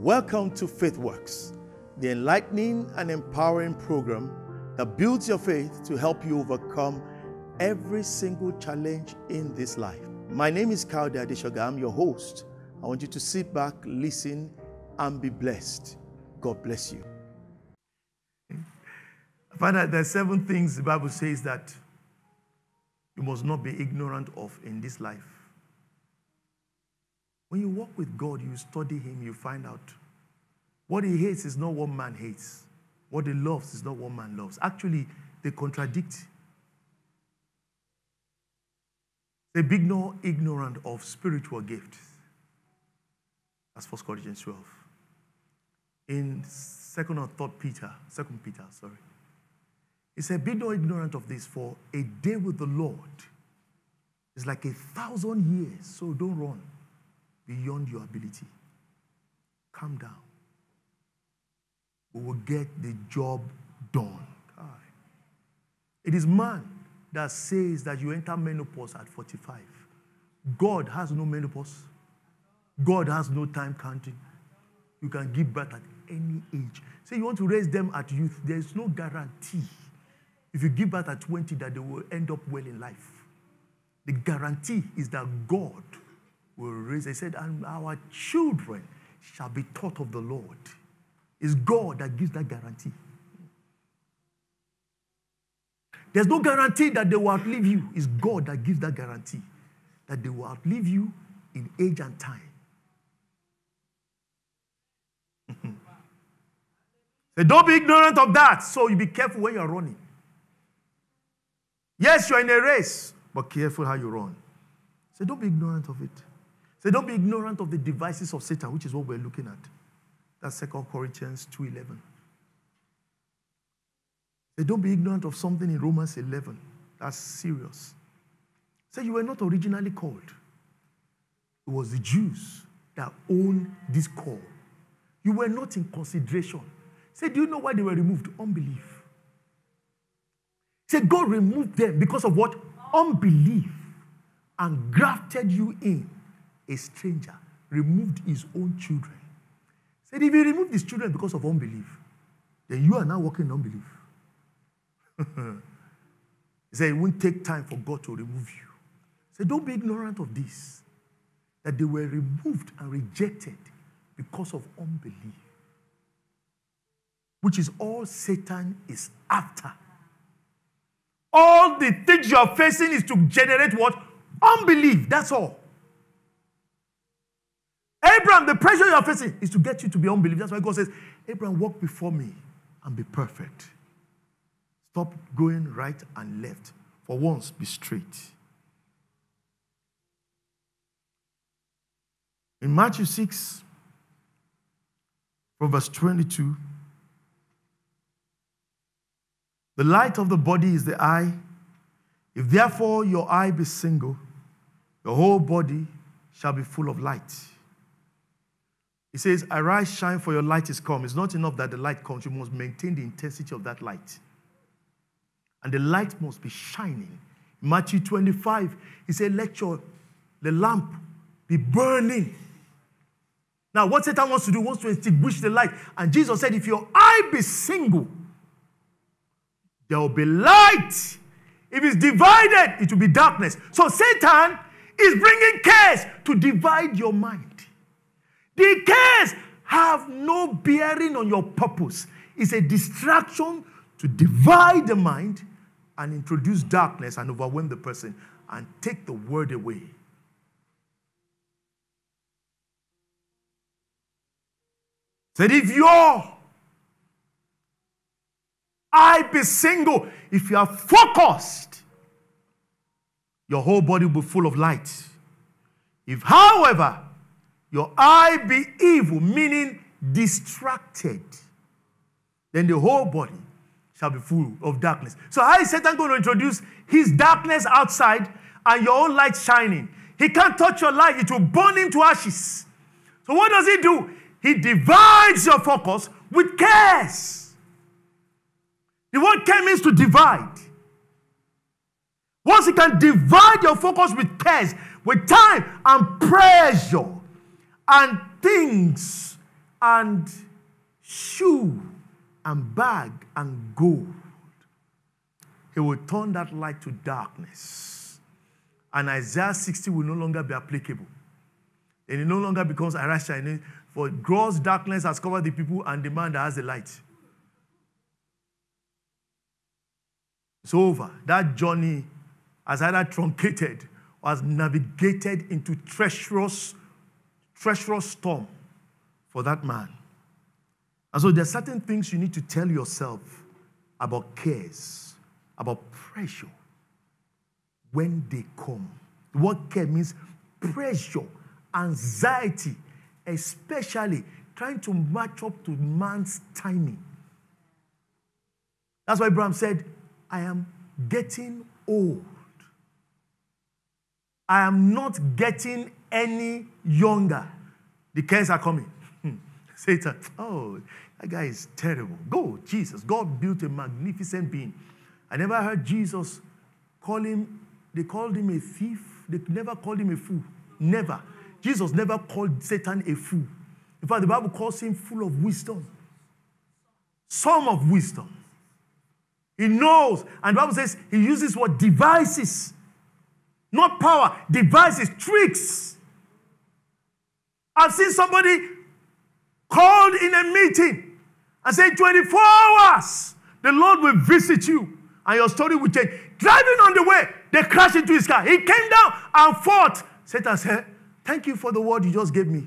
Welcome to Faith Works, the enlightening and empowering program that builds your faith to help you overcome every single challenge in this life. My name is Kayode Adeshoga. I'm your host. I want you to sit back, listen, and be blessed. God bless you. Father, there are 7 things the Bible says that you must not be ignorant of in this life. When you walk with God, you study Him, you find out. What He hates is not what man hates. What He loves is not what man loves. Actually, they contradict. They be not ignorant of spiritual gifts. That's 1 Corinthians 12. In 2 Peter, it said, be not ignorant of this, for a day with the Lord is like 1,000 years, so don't run beyond your ability. Calm down. We will get the job done. God. It is man that says that you enter menopause at 45. God has no menopause. God has no time counting. You can give birth at any age. Say you want to raise them at youth, there is no guarantee. If you give birth at 20, that they will end up well in life. The guarantee is that God will raise. He said, and our children shall be taught of the Lord. It's God that gives that guarantee. There's no guarantee that they will outlive you. It's God that gives that guarantee that they will outlive you in age and time. So don't be ignorant of that. So you be careful when you're running. Yes, you're in a race, but careful how you run. So don't be ignorant of it. So don't be ignorant of the devices of Satan, which is what we're looking at. That's 2 Corinthians 2:11. They don't be ignorant of something in Romans 11. That's serious. Say you were not originally called. It was the Jews that owned this call. You were not in consideration. Say, do you know why they were removed? Unbelief. Say, God removed them because of what? Unbelief. And grafted you in. A stranger removed his own children. Said, if he removed his children because of unbelief, then you are now walking in unbelief. He said, it won't take time for God to remove you. He said, don't be ignorant of this, that they were removed and rejected because of unbelief, which is all Satan is after. All the things you are facing is to generate what? Unbelief. That's all. Abraham, the pressure you are facing is to get you to be unbelief. That's why God says, Abraham, walk before me and be perfect. Stop going right and left. For once, be straight. In Matthew 6, from verse 22, the light of the body is the eye. If therefore your eye be single, your whole body shall be full of light. He says, arise, shine, for your light is come. It's not enough that the light comes. You must maintain the intensity of that light. And the light must be shining. Matthew 25, he said, let the lamp be burning. Now, what Satan wants to do, wants to extinguish the light. And Jesus said, if your eye be single, there will be light. If it's divided, it will be darkness. So Satan is bringing cares to divide your mind. The cares have no bearing on your purpose. It's a distraction to divide the mind and introduce darkness and overwhelm the person and take the word away. That if your eye be single, if you are focused, your whole body will be full of light. If, however, your eye be evil, meaning distracted, then the whole body shall be full of darkness. So how is Satan going to introduce his darkness outside and your own light shining? He can't touch your light. It will burn into ashes. So what does he do? He divides your focus with cares. The word care means to divide. Once he can divide your focus with cares, with time and pressure and things and shoe and bag and gold. He will turn that light to darkness. And Isaiah 60 will no longer be applicable. And it no longer becomes irrational. For gross darkness has covered the people and the man that has the light. It's over. That journey has either truncated or has navigated into treacherous storm for that man. And so there are certain things you need to tell yourself about cares, about pressure, when they come. The word care means pressure, anxiety, especially trying to match up to man's timing. That's why Abraham said, I am getting old. I am not getting any younger. The cares are coming. Satan, oh, that guy is terrible. Go, Jesus. God built a magnificent being. I never heard Jesus call him, they called him a thief. They never called him a fool. Never. Jesus never called Satan a fool. In fact, the Bible calls him full of wisdom. Some of wisdom. He knows. And the Bible says he uses what? Devices. Not power. Devices. Tricks. I've seen somebody called in a meeting and said, 24 hours, the Lord will visit you. And your story will change. Driving on the way, they crashed into his car. He came down and fought. Satan said, thank you for the word you just gave me.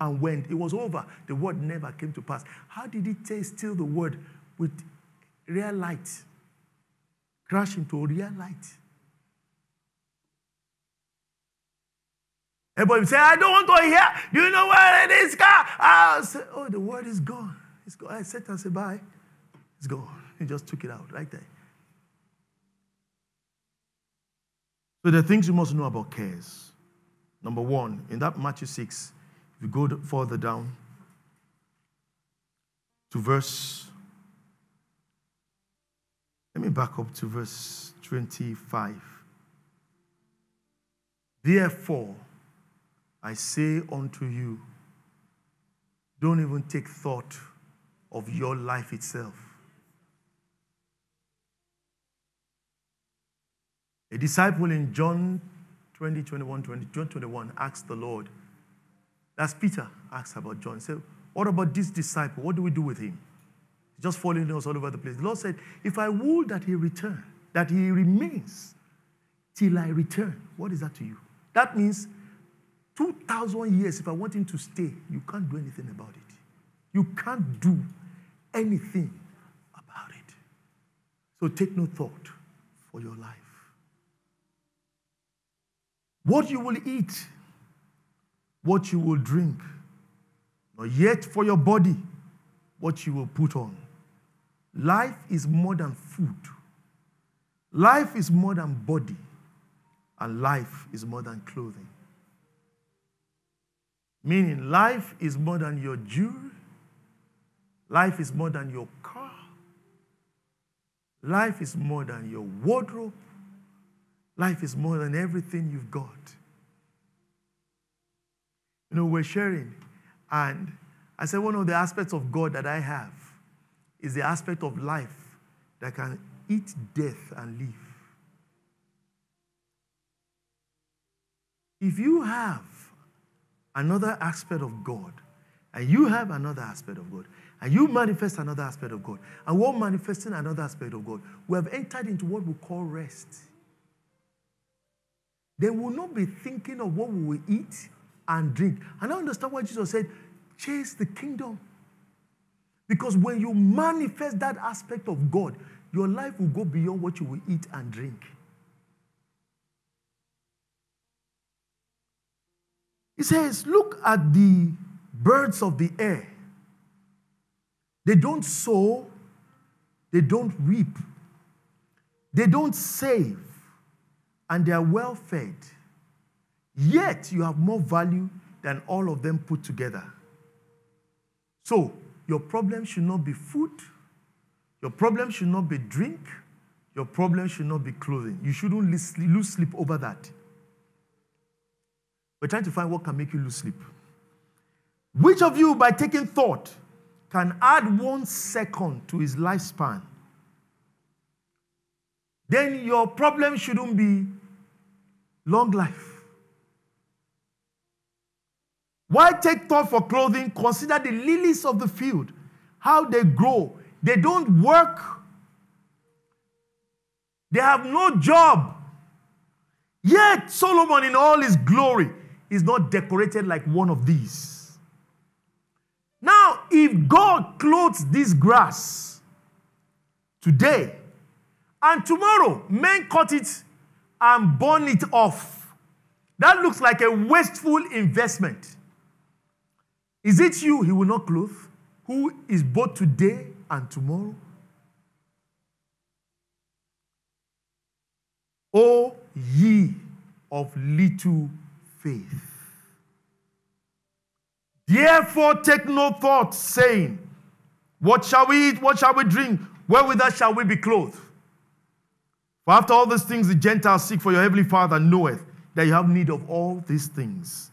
And went. It was over. The word never came to pass. How did he taste still the word with real light? Crash into real light. Everybody say, I don't want to hear. Do you know where it is? I'll say, oh, the word is gone. It's gone. I said, I said, bye. It's gone. He just took it out right there. So the things you must know about cares. Number one, in that Matthew 6, if you go further down to verse, let me back up to verse 25. Therefore, I say unto you, don't even take thought of your life itself. A disciple in John 20, 21, 20, John 21 asked the Lord, that's Peter asked about John, said, what about this disciple? What do we do with him? He's just following us all over the place. The Lord said, if I would that he return, that he remains till I return. What is that to you? That means 2,000 years, if I want him to stay, you can't do anything about it. You can't do anything about it. So take no thought for your life. What you will eat, what you will drink, nor yet for your body, what you will put on. Life is more than food. Life is more than body. And life is more than clothing. Meaning, life is more than your jewelry. Life is more than your car. Life is more than your wardrobe. Life is more than everything you've got. You know, we're sharing. And I said one of the aspects of God that I have is the aspect of life that can eat death and live. If you have another aspect of God, and you have another aspect of God, and you manifest another aspect of God, and we're manifesting another aspect of God, we have entered into what we call rest. They will not be thinking of what we will eat and drink. And I understand why Jesus said, chase the kingdom. Because when you manifest that aspect of God, your life will go beyond what you will eat and drink. He says, look at the birds of the air. They don't sow. They don't reap. They don't save. And they are well fed. Yet you have more value than all of them put together. So your problem should not be food. Your problem should not be drink. Your problem should not be clothing. You shouldn't lose sleep over that. We're trying to find what can make you lose sleep. Which of you, by taking thought, can add 1 second to his lifespan? Then your problem shouldn't be long life. Why take thought for clothing? Consider the lilies of the field, how they grow. They don't work. They have no job. Yet Solomon in all his glory is not decorated like one of these. Now, if God clothes this grass today, and tomorrow men cut it and burn it off, that looks like a wasteful investment. Is it you he will not clothe, who is both today and tomorrow? O ye of little faith. Therefore take no thought, saying, what shall we eat? What shall we drink? Wherewith shall we be clothed? For after all these things the Gentiles seek, for your heavenly Father knoweth that you have need of all these things.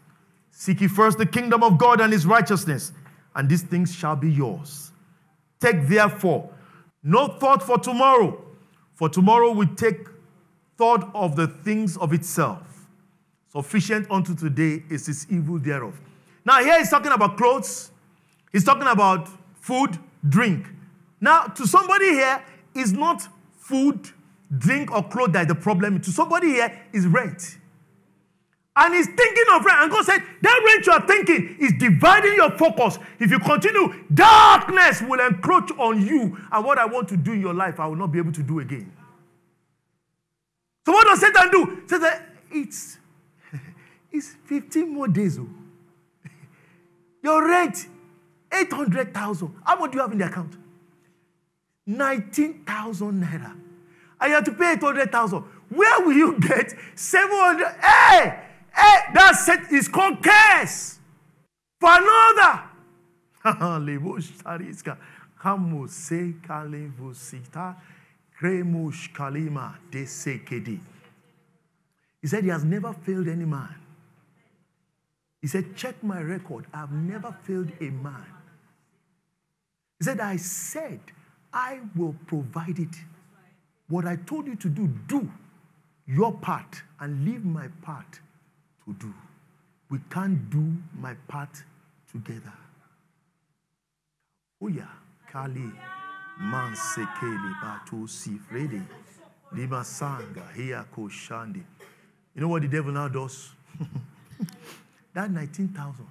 Seek ye first the kingdom of God and his righteousness, and these things shall be yours. Take therefore no thought for tomorrow will take thought of the things of itself. Sufficient unto today is its evil thereof. Now here he's talking about clothes. He's talking about food, drink. Now to somebody here, it's not food, drink, or clothes that is the problem. To somebody here, is rent. And he's thinking of rent. And God said, that rent you are thinking is dividing your focus. If you continue, darkness will encroach on you. And what I want to do in your life, I will not be able to do again. So what does Satan do? Satan, it's 15 more days. Oh. Your rent, 800,000. How much do you have in the account? 19,000 naira. And you have to pay 800,000. Where will you get 700? Hey, that set is called curse. For another. He said he has never failed any man. He said, check my record. I have never failed a man. He said, I will provide it. What I told you to do, do your part and leave my part to do. We can't do my part together. Oya, Kali, Mansekeli, Bato, Sifredi, Lima Sanga, Hiako, Shandi. You know what the devil now does? That 19,000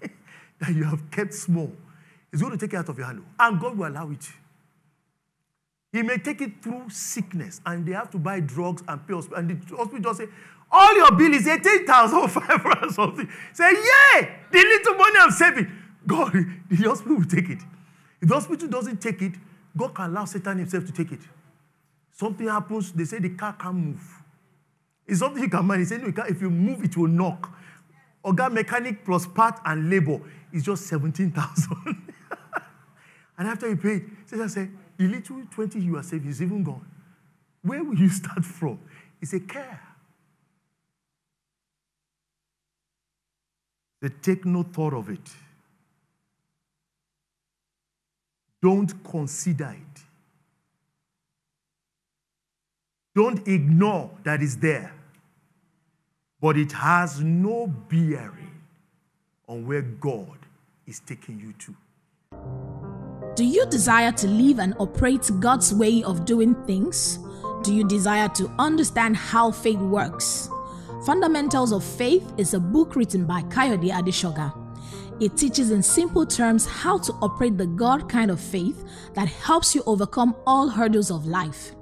that you have kept small is going to take it out of your hand. And God will allow it. He may take it through sickness, and they have to buy drugs and pay hospital. And the hospital just say, all your bill is 18,005 or something. Say, yeah, the little money I'm saving. God, the hospital will take it. If the hospital doesn't take it, God can allow Satan himself to take it. Something happens, they say the car can't move. It's something you can manage. He said, no, you can't. If you move, it will knock. Oga mechanic plus part and labor is just 17,000. And after you pay it, Satan said, the little 20 you are saving is even gone. Where will you start from? It's a care. They take no thought of it. Don't consider it. Don't ignore that it's there. But it has no bearing on where God is taking you to. Do you desire to live and operate God's way of doing things? Do you desire to understand how faith works? Fundamentals of Faith is a book written by Kayode Adeshoga. It teaches in simple terms how to operate the God kind of faith that helps you overcome all hurdles of life.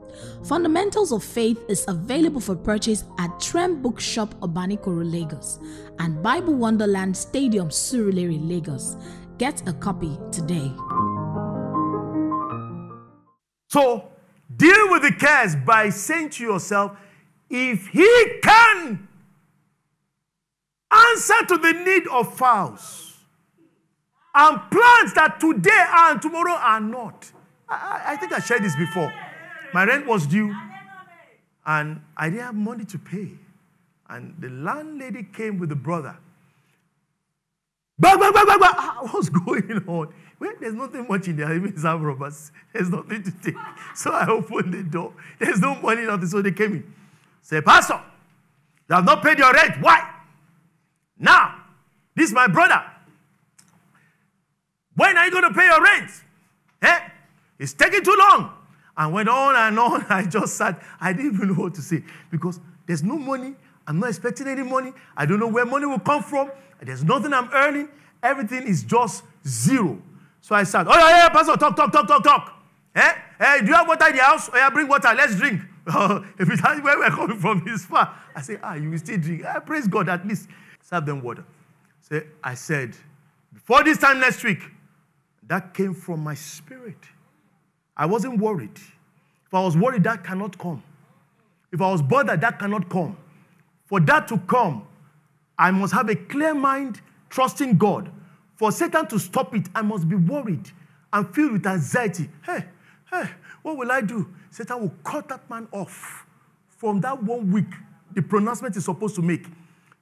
Fundamentals of Faith is available for purchase at Trem Bookshop, Obanikoro, Lagos, and Bible Wonderland Stadium, Surulere, Lagos. Get a copy today. So, deal with the cares by saying to yourself, if he can answer to the need of fowls and plants that today and tomorrow are not. I think I shared this before. My rent was due and I didn't have money to pay. And the landlady came with the brother. Bang, bang, bang, bang, bang. What's going on? Well, there's nothing much in there. Even some robbers. There's nothing to take. So I opened the door. There's no money, nothing. So they came in. Say, Pastor, you have not paid your rent. Why? Now, this is my brother. When are you going to pay your rent? Eh? It's taking too long. And went on and on. I just sat. I didn't even know what to say. Because there's no money. I'm not expecting any money. I don't know where money will come from. There's nothing I'm earning. Everything is just zero. So I said, oh, yeah, yeah, Pastor, talk. Eh? Hey, do you have water in the house? Oh, yeah, bring water. Let's drink. If it's where we're coming from, it's far. I said, you will still drink. Praise God, at least. Serve them water. So I said, before this time next week, that came from my spirit. I wasn't worried. If I was worried, that cannot come. If I was bothered, that cannot come. For that to come, I must have a clear mind, trusting God. For Satan to stop it, I must be worried and filled with anxiety. Hey, what will I do? Satan will cut that man off from that 1 week the pronouncement is supposed to make.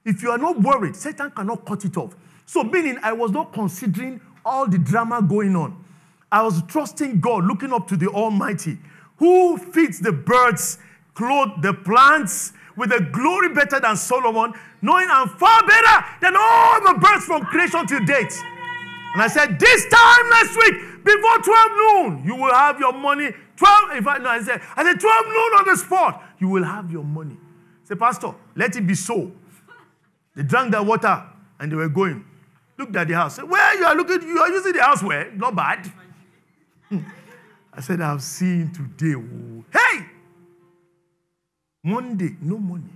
If you are not worried, Satan cannot cut it off. So meaning I was not considering all the drama going on. I was trusting God, looking up to the Almighty, who feeds the birds, clothes the plants, with a glory better than Solomon, knowing I'm far better than all the birds from creation to date. And I said, this time next week, before 12 noon, you will have your money. I said 12 noon on the spot, you will have your money. I said, Pastor, let it be so. They drank their water and they were going. Looked at the house. I said, where you are using the house where? Not bad. I said, I've seen today. Hey! Monday, no money.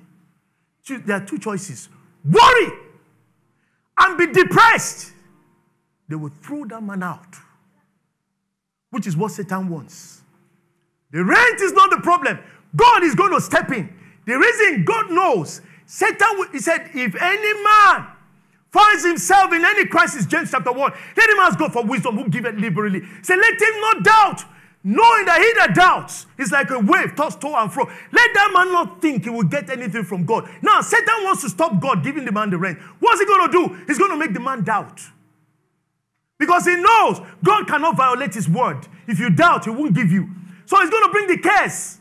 There are two choices. Worry and be depressed. They will throw that man out, which is what Satan wants. The rent is not the problem. God is going to step in. The reason God knows, he said, if any man finds himself in any crisis, James chapter 1, let him ask God for wisdom, who giveth liberally. Say, let him not doubt. Knowing that he that doubts is like a wave tossed to and fro. Let that man not think he will get anything from God. Now, Satan wants to stop God giving the man the rent. What's he going to do? He's going to make the man doubt. Because he knows God cannot violate his word. If you doubt, he won't give you. So he's going to bring the curse.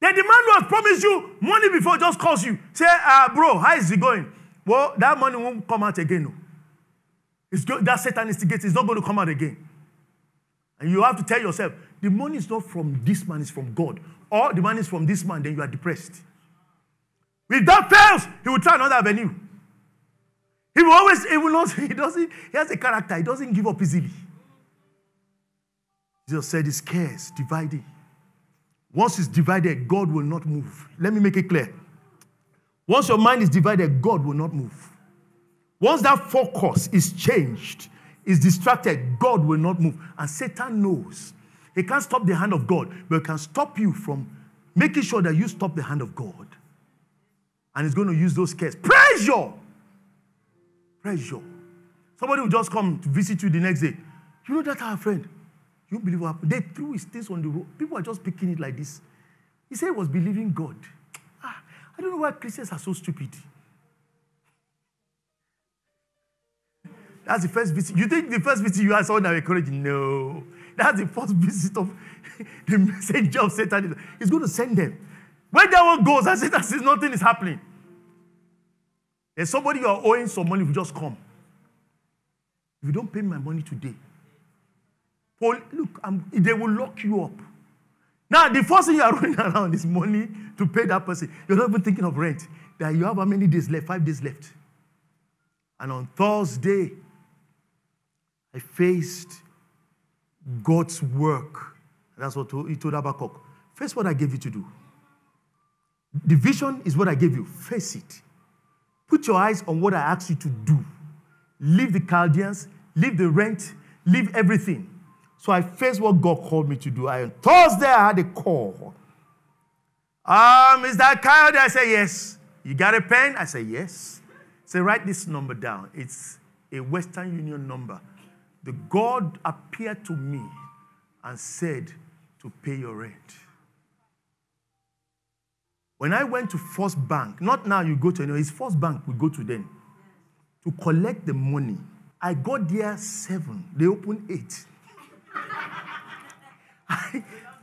Then the man who has promised you money before just calls you. Say, bro, how is it going? Well, that money won't come out again. No. That Satanistic gate is not going to come out again. And you have to tell yourself, the money is not from this man, it's from God. Or the money is from this man, then you are depressed. If that fails, he will try another avenue. He will always, he will not, he has a character, he doesn't give up easily. Jesus said, his cares, dividing. Once it's divided, God will not move. Let me make it clear. Once your mind is divided, God will not move. Once that focus is changed, is distracted, God will not move. And Satan knows. He can't stop the hand of God, but he can stop you from making sure that you stop the hand of God. And he's going to use those cares. Pressure! Pressure. Somebody will just come to visit you the next day. You know that our friend, you believe what happened. They threw his things on the road. People are just picking it like this. He said he was believing God. I don't know why Christians are so stupid. That's the first visit. You think the first visit you are someone that encouraging? No. That's the first visit of the messenger of Satan. He's going to send them. When that one goes, and Satan says nothing is happening. There's somebody you are owing some money who just come. If you don't pay my money today, Paul, look, they will lock you up. Now, the first thing you are running around is money to pay that person. You're not even thinking of rent. That you have how many days left? 5 days left. And on Thursday, I faced God's work. That's what he told Habakkuk. Face what I gave you to do. The vision is what I gave you. Face it. Put your eyes on what I asked you to do. Leave the Chaldeans, leave the rent, leave everything. So I faced what God called me to do. On Thursday, I had a call. Is that Kayode? I said, yes. You got a pen? I said, yes. Say, write this number down. It's a Western Union number. The God appeared to me and said to pay your rent. When I went to First Bank, not now you go to, it's First Bank we go to then. to collect the money. I got there 7. They opened 8.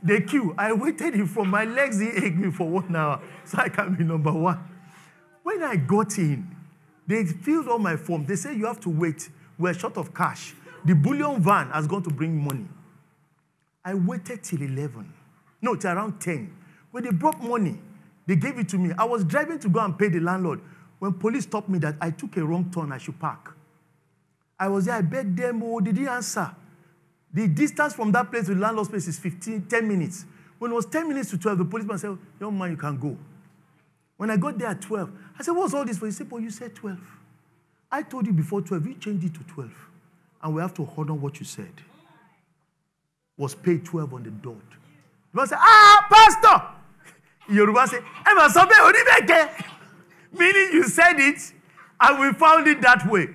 They queue. I waited in for my legs. They ate me for 1 hour so I can be number one. When I got in, they filled all my forms. They said, you have to wait. We're short of cash. The bullion van has gone to bring money. I waited till 11. No, till around 10. When they brought money, they gave it to me. I was driving to go and pay the landlord. When police stopped me that I took a wrong turn, I should park. I was there. I begged them, oh, they didn't answer. The distance from that place to the landlord's place is 10 minutes. When it was 10 minutes to 12, the policeman said, young man, you can go. When I got there at 12, I said, what's all this for? He said, but you said 12. I told you before 12, you changed it to 12. And we have to hold on what you said. Was paid 12 on the dot. The man said, ah, pastor! Yoruba said, Emma Sobe Onibeke! Meaning you said it, and we found it that way.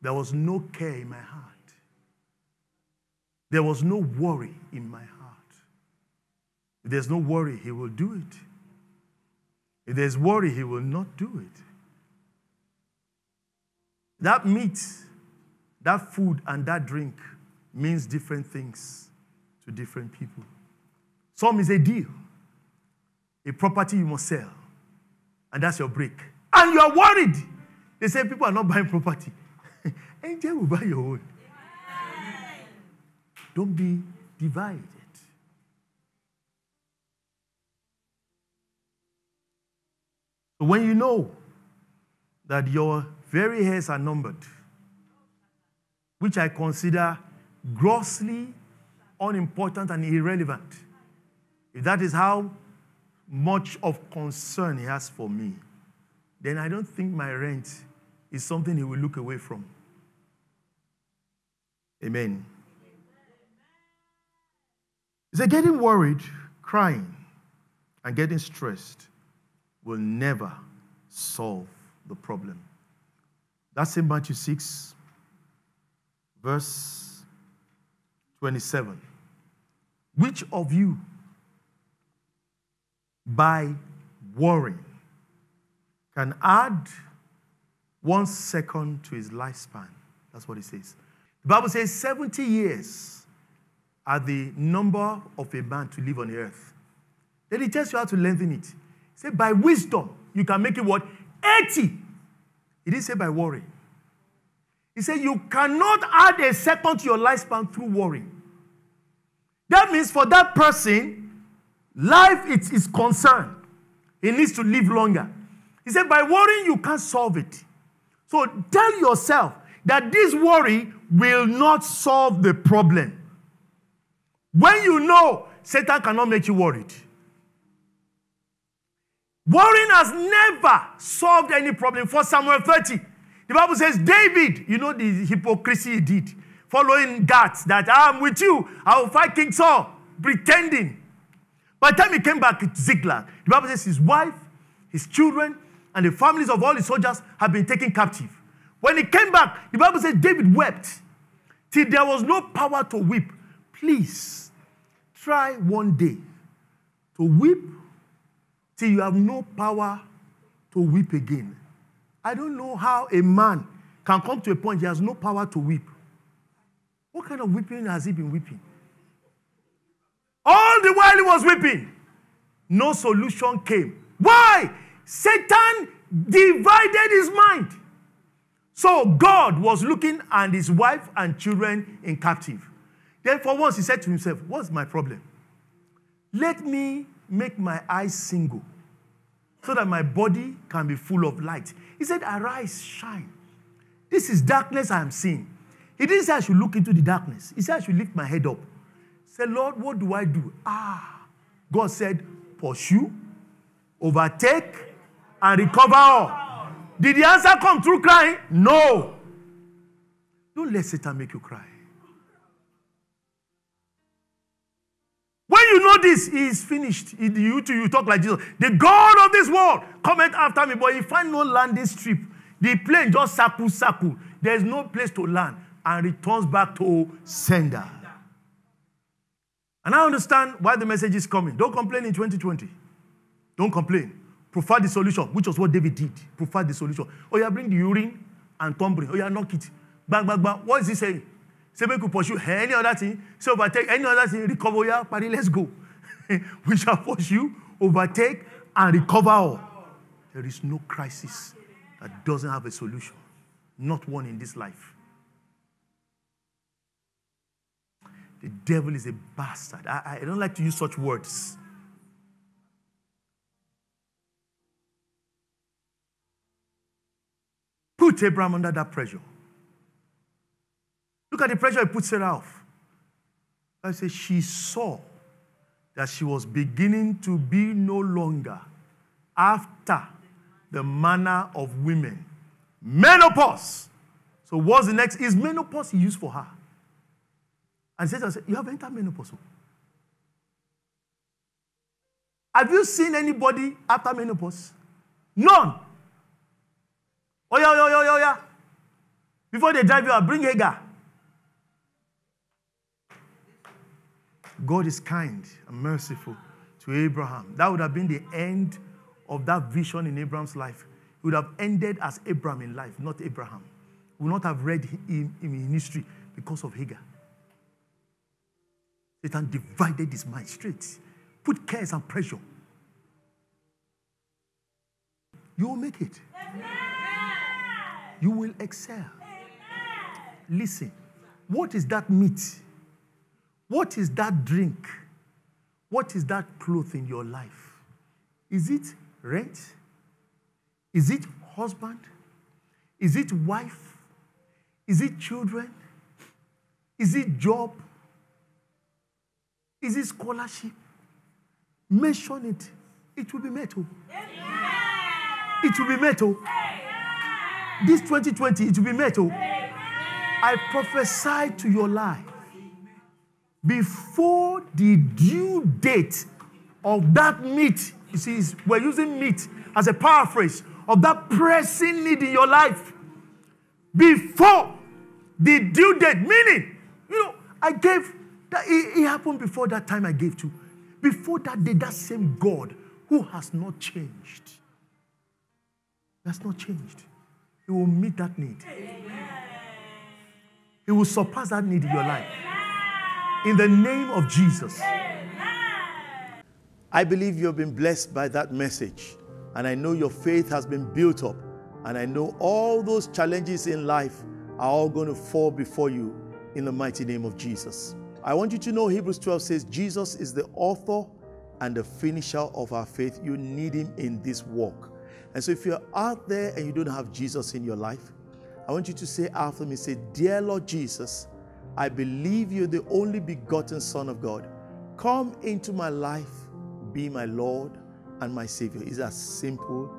There was no care in my heart. There was no worry in my heart. If there's no worry, he will do it. If there's worry, he will not do it. That meat, that food, and that drink means different things to different people. Some is a deal, a property you must sell, and that's your break. And you're worried. They say people are not buying property. Angel will buy your own. Don't be divided. When you know that your very hairs are numbered, which I consider grossly unimportant and irrelevant, if that is how much of concern he has for me, then I don't think my rent is something he will look away from. Amen. They getting worried, crying, and getting stressed will never solve the problem. That's in Matthew 6, verse 27. Which of you, by worrying, can add 1 second to his lifespan? That's what it says. The Bible says 70 years. Are the number of a man to live on the earth. Then he tells you how to lengthen it. He said, by wisdom, you can make it what? 80. He didn't say by worry. He said, you cannot add 1 second to your lifespan through worry. That means for that person, life is concerned. He needs to live longer. He said, by worrying, you can't solve it. So tell yourself that this worry will not solve the problem. When you know, Satan cannot make you worried. Worrying has never solved any problem. For Samuel 30, the Bible says, David, you know the hypocrisy he did, following God, that I'm with you, I will fight King Saul, pretending. By the time he came back to Ziklag, the Bible says his wife, his children, and the families of all his soldiers have been taken captive. When he came back, the Bible says David wept till there was no power to weep. Please, try one day to weep till you have no power to weep again. I don't know how a man can come to a point he has no power to weep. What kind of weeping has he been weeping? All the while he was weeping, no solution came. Why? Satan divided his mind. So God was looking at his wife and children in captivity. Then for once he said to himself, what's my problem? Let me make my eyes single so that my body can be full of light. He said, arise, shine. This is darkness I am seeing. He didn't say I should look into the darkness. He said I should lift my head up. He said, Lord, what do I do? Ah, God said, pursue, overtake, and recover all. Did the answer come through crying? No. Don't let Satan make you cry. When you know this, he is finished. You talk like Jesus. The God of this world, comment after me, but he find no landing strip. The plane just circle. There is no place to land and returns back to sender. And I understand why the message is coming. Don't complain in 2020. Don't complain. Prefer the solution, which was what David did. Prefer the solution. Oh, you bring the urine and cumbering. Oh, yeah, knock it. Bang, bang, bang. What is he saying? Say, we could pursue any other thing. So overtake any other thing, recover, yeah, party, let's go. We shall pursue, overtake, and recover all. There is no crisis that doesn't have a solution. Not one in this life. The devil is a bastard. I don't like to use such words. Put Abraham under that pressure. Look at the pressure he put Sarah off. I say she saw that she was beginning to be no longer after the manner of women. Menopause. So what's the next? Is menopause used for her? And Satan said, you have entered menopause. Have you seen anybody after menopause? None. Oh, yeah, yeah, yeah, yeah, yeah. Before they drive you out, bring Hagar. God is kind and merciful to Abraham. That would have been the end of that vision in Abraham's life. It would have ended as Abraham in life, not Abraham. We would not have read him in history because of Hagar. Satan divided his mind straight. Put cares and pressure. You will make it. Amen. You will excel. Amen. Listen, what is that meat? What is that drink? What is that cloth in your life? Is it rent? Is it husband? Is it wife? Is it children? Is it job? Is it scholarship? Mention it. It will be metal. It will be metal. This 2020, it will be metal. I prophesy to your life. Before the due date of that meat, you see, we're using meat as a paraphrase of that pressing need in your life. Before the due date, meaning, you know, I gave, it happened before that time I gave to. Before that day, that same God who has not changed. That's not changed. He will meet that need. He will surpass that need in your life. In the name of Jesus. I believe you have been blessed by that message. And I know your faith has been built up. And I know all those challenges in life are all going to fall before you in the mighty name of Jesus. I want you to know Hebrews 12 says Jesus is the author and the finisher of our faith. You need him in this walk. And so if you're out there and you don't have Jesus in your life, I want you to say after me, say, Dear Lord Jesus, I believe you're the only begotten Son of God. Come into my life, be my Lord and my Savior. It's as simple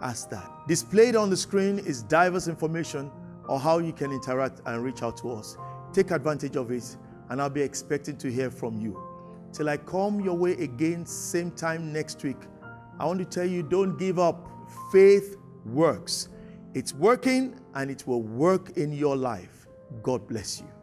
as that. Displayed on the screen is diverse information on how you can interact and reach out to us. Take advantage of it. And I'll be expecting to hear from you. Till I come your way again, same time next week, I want to tell you, don't give up. Faith works. It's working and it will work in your life. God bless you.